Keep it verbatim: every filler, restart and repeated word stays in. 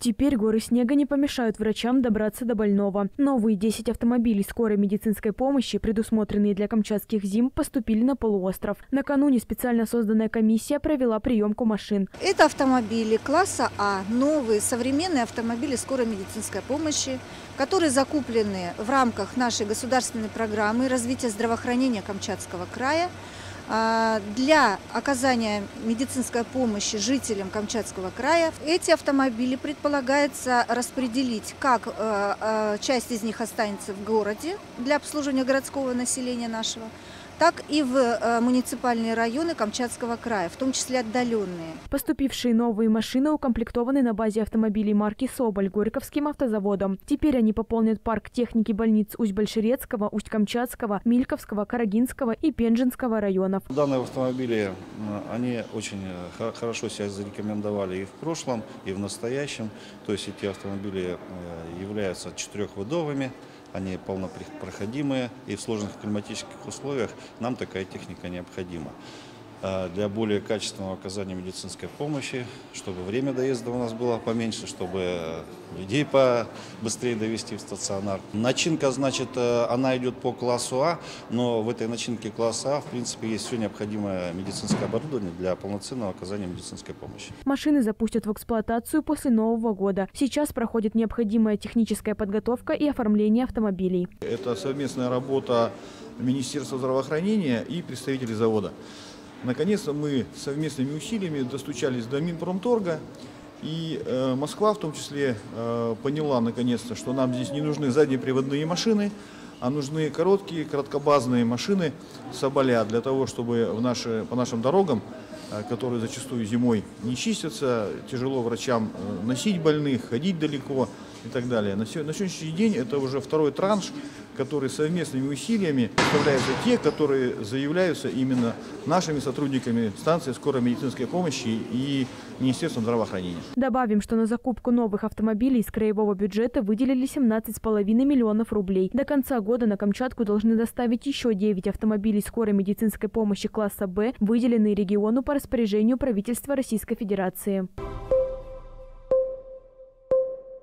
Теперь горы снега не помешают врачам добраться до больного. Новые десять автомобилей скорой медицинской помощи, предусмотренные для камчатских зим, поступили на полуостров. Накануне специально созданная комиссия провела приемку машин. Это автомобили класса А, новые современные автомобили скорой медицинской помощи, которые закуплены в рамках нашей государственной программы развития здравоохранения Камчатского края для оказания медицинской помощи жителям Камчатского края. Эти автомобили предполагается распределить, как часть из них останется в городе для обслуживания городского населения нашего, так и в муниципальные районы Камчатского края, в том числе отдаленные. Поступившие новые машины укомплектованы на базе автомобилей марки «Соболь» Горьковским автозаводом. Теперь они пополнят парк техники больниц Усть-Большерецкого, Усть-Камчатского, Мильковского, Карагинского и Пенжинского районов. Данные автомобили, они очень хорошо себя зарекомендовали и в прошлом, и в настоящем. То есть эти автомобили являются четырехводовыми. Они полнопроходимые, и в сложных климатических условиях нам такая техника необходима для более качественного оказания медицинской помощи, чтобы время доезда у нас было поменьше, чтобы людей побыстрее довести в стационар. Начинка, значит, она идет по классу А, но в этой начинке класса А, в принципе, есть все необходимое медицинское оборудование для полноценного оказания медицинской помощи. Машины запустят в эксплуатацию после Нового года. Сейчас проходит необходимая техническая подготовка и оформление автомобилей. Это совместная работа Министерства здравоохранения и представителей завода. Наконец-то мы совместными усилиями достучались до Минпромторга, и э, Москва в том числе э, поняла наконец-то, что нам здесь не нужны заднеприводные машины, а нужны короткие, короткобазные машины «Соболя» для того, чтобы в наши, по нашим дорогам, э, которые зачастую зимой не чистятся, тяжело врачам э, носить больных, ходить далеко и так далее. На, сего, на сегодняшний день это уже второй транш, которые совместными усилиями представляются те, которые заявляются именно нашими сотрудниками станции скорой медицинской помощи и Министерством здравоохранения. Добавим, что на закупку новых автомобилей из краевого бюджета выделили семнадцать с половиной миллионов рублей. До конца года на Камчатку должны доставить еще девять автомобилей скорой медицинской помощи класса Б, выделенные региону по распоряжению правительства Российской Федерации.